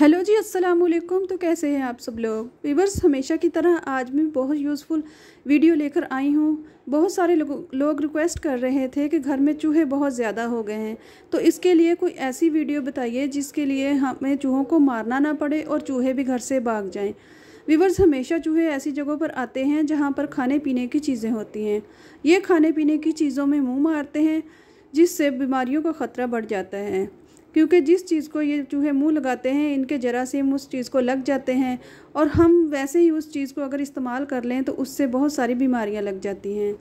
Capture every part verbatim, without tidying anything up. Hello जी, अस्सलाम वालेकुम। तो कैसे हैं आप सब लोग व्यूअर्स। हमेशा की तरह आज मैं बहुत यूज़फुल वीडियो लेकर आई हूं। बहुत सारे लोग लोग रिक्वेस्ट कर रहे थे कि घर में चूहे बहुत ज़्यादा हो गए हैं, तो इसके लिए कोई ऐसी वीडियो बताइए जिसके लिए हमें चूहों को मारना ना पड़े और चूहे भी घर से भाग जाएं। व्यूअर्स, हमेशा चूहे ऐसी जगहों पर आते हैं जहाँ पर खाने पीने की चीज़ें होती हैं। ये खाने पीने की चीज़ों में मुँह मारते हैं, जिससे बीमारियों का ख़तरा बढ़ जाता है, क्योंकि जिस चीज़ को ये चूहे मुंह लगाते हैं, इनके जरासीम उस चीज़ को लग जाते हैं और हम वैसे ही उस चीज़ को अगर इस्तेमाल कर लें तो उससे बहुत सारी बीमारियां लग जाती हैं।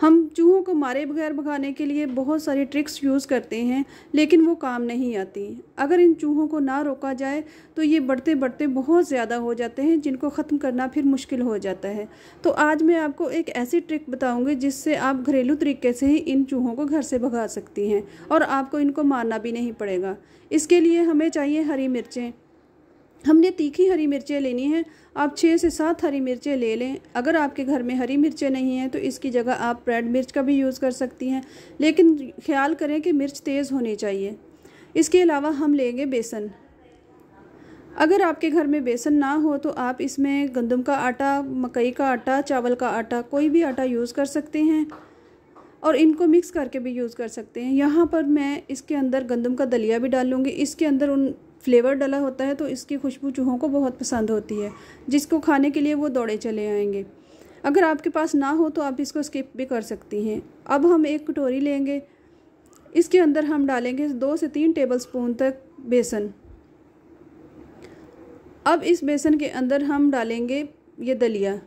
हम चूहों को मारे बगैर भगाने के लिए बहुत सारी ट्रिक्स यूज़ करते हैं, लेकिन वो काम नहीं आती। अगर इन चूहों को ना रोका जाए तो ये बढ़ते बढ़ते बहुत ज़्यादा हो जाते हैं, जिनको ख़त्म करना फिर मुश्किल हो जाता है। तो आज मैं आपको एक ऐसी ट्रिक बताऊंगी जिससे आप घरेलू तरीके से ही इन चूहों को घर से भगा सकती हैं और आपको इनको मारना भी नहीं पड़ेगा। इसके लिए हमें चाहिए हरी मिर्चें। हमने तीखी हरी मिर्चें लेनी है। आप छः से सात हरी मिर्चें ले लें। अगर आपके घर में हरी मिर्चें नहीं हैं तो इसकी जगह आप रेड मिर्च का भी यूज़ कर सकती हैं, लेकिन ख्याल करें कि मिर्च तेज़ होनी चाहिए। इसके अलावा हम लेंगे बेसन। अगर आपके घर में बेसन ना हो तो आप इसमें गंदम का आटा, मकई का आटा, चावल का आटा, कोई भी आटा यूज़ कर सकते हैं और इनको मिक्स करके भी यूज़ कर सकते हैं। यहाँ पर मैं इसके अंदर गंदम का दलिया भी डालूँगी। इसके अंदर उन फ्लेवर डला होता है तो इसकी खुशबू चूहों को बहुत पसंद होती है, जिसको खाने के लिए वो दौड़े चले आएंगे। अगर आपके पास ना हो तो आप इसको स्किप भी कर सकती हैं। अब हम एक कटोरी लेंगे, इसके अंदर हम डालेंगे दो से तीन टेबलस्पून तक बेसन। अब इस बेसन के अंदर हम डालेंगे ये दलिया।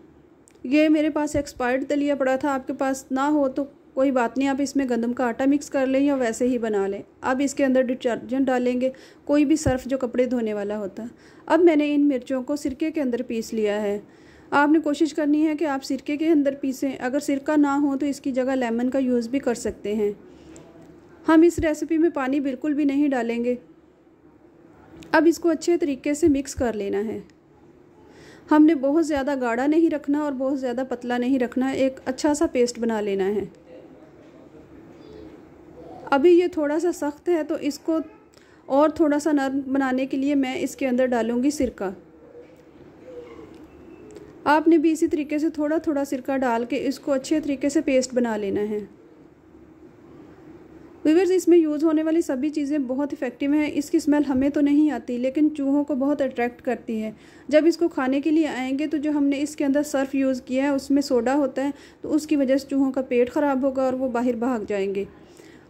ये मेरे पास एक्सपायर्ड दलिया पड़ा था, आपके पास ना हो तो कोई बात नहीं, आप इसमें गंदम का आटा मिक्स कर लें या वैसे ही बना लें। अब इसके अंदर डिटर्जेंट डालेंगे, कोई भी सर्फ जो कपड़े धोने वाला होता है। अब मैंने इन मिर्चों को सिरके के अंदर पीस लिया है। आपने कोशिश करनी है कि आप सिरके के अंदर पीसें। अगर सिरका ना हो तो इसकी जगह लेमन का यूज़ भी कर सकते हैं। हम इस रेसिपी में पानी बिल्कुल भी नहीं डालेंगे। अब इसको अच्छे तरीके से मिक्स कर लेना है। हमने बहुत ज़्यादा गाढ़ा नहीं रखना और बहुत ज़्यादा पतला नहीं रखना, एक अच्छा सा पेस्ट बना लेना है। अभी ये थोड़ा सा सख्त है तो इसको और थोड़ा सा नरम बनाने के लिए मैं इसके अंदर डालूंगी सिरका। आपने भी इसी तरीके से थोड़ा थोड़ा सिरका डाल के इसको अच्छे तरीके से पेस्ट बना लेना है। व्यूअर्स, इसमें यूज़ होने वाली सभी चीज़ें बहुत इफ़ेक्टिव हैं। इसकी स्मेल हमें तो नहीं आती, लेकिन चूहों को बहुत अट्रैक्ट करती है। जब इसको खाने के लिए आएंगे तो जो हमने इसके अंदर सर्फ यूज़ किया है उसमें सोडा होता है, तो उसकी वजह से चूहों का पेट ख़राब होगा और वो बाहर भाग जाएंगे।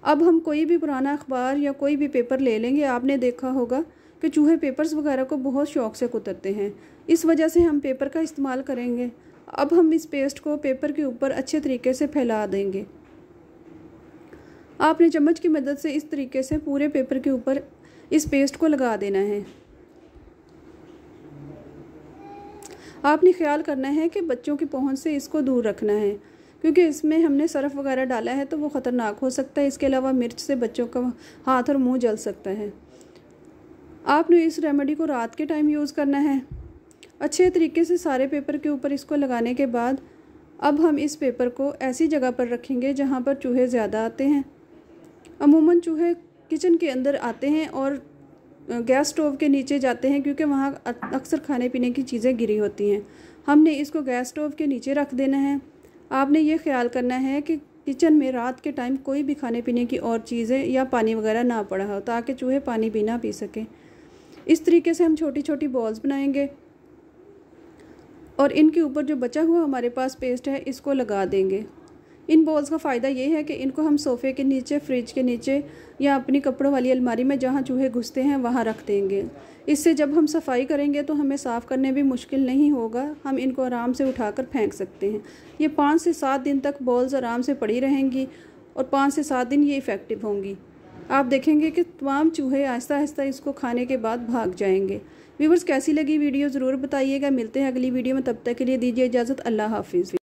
अब हम कोई भी पुराना अखबार या कोई भी पेपर ले लेंगे। आपने देखा होगा कि चूहे पेपर्स वगैरह को बहुत शौक़ से कुतरते हैं, इस वजह से हम पेपर का इस्तेमाल करेंगे। अब हम इस पेस्ट को पेपर के ऊपर अच्छे तरीके से फैला देंगे। आपने चम्मच की मदद से इस तरीके से पूरे पेपर के ऊपर इस पेस्ट को लगा देना है। आपने ख्याल करना है कि बच्चों की पहुँच से इसको दूर रखना है, क्योंकि इसमें हमने सर्फ वगैरह डाला है तो वो ख़तरनाक हो सकता है। इसके अलावा मिर्च से बच्चों का हाथ और मुंह जल सकता है। आपने इस रेमेडी को रात के टाइम यूज़ करना है। अच्छे तरीके से सारे पेपर के ऊपर इसको लगाने के बाद अब हम इस पेपर को ऐसी जगह पर रखेंगे जहाँ पर चूहे ज़्यादा आते हैं। अमूमन चूहे किचन के अंदर आते हैं और गैस स्टोव के नीचे जाते हैं, क्योंकि वहाँ अक्सर खाने पीने की चीज़ें गिरी होती हैं। हमने इसको गैस स्टोव के नीचे रख देना है। आपने ये ख्याल करना है कि किचन में रात के टाइम कोई भी खाने पीने की और चीज़ें या पानी वगैरह ना पड़ा हो, ताकि चूहे पानी भी ना पी सकें। इस तरीके से हम छोटी छोटी बॉल्स बनाएंगे और इनके ऊपर जो बचा हुआ हमारे पास पेस्ट है इसको लगा देंगे। इन बॉल्स का फ़ायदा ये है कि इनको हम सोफ़े के नीचे, फ्रिज के नीचे या अपनी कपड़ों वाली अलमारी में जहाँ चूहे घुसते हैं वहाँ रख देंगे। इससे जब हम सफाई करेंगे तो हमें साफ़ करने भी मुश्किल नहीं होगा, हम इनको आराम से उठाकर फेंक सकते हैं। ये पाँच से सात दिन तक बॉल्स आराम से पड़ी रहेंगी और पाँच से सात दिन ये इफ़ेक्टिव होंगी। आप देखेंगे कि तमाम चूहे आहिस्ता आहिस्ता इसको खाने के बाद भाग जाएंगे। व्यूअर्स, कैसी लगी वीडियो ज़रूर बताइएगा। मिलते हैं अगली वीडियो में, तब तक के लिए दीजिए इजाज़त। अल्लाह हाफिज़।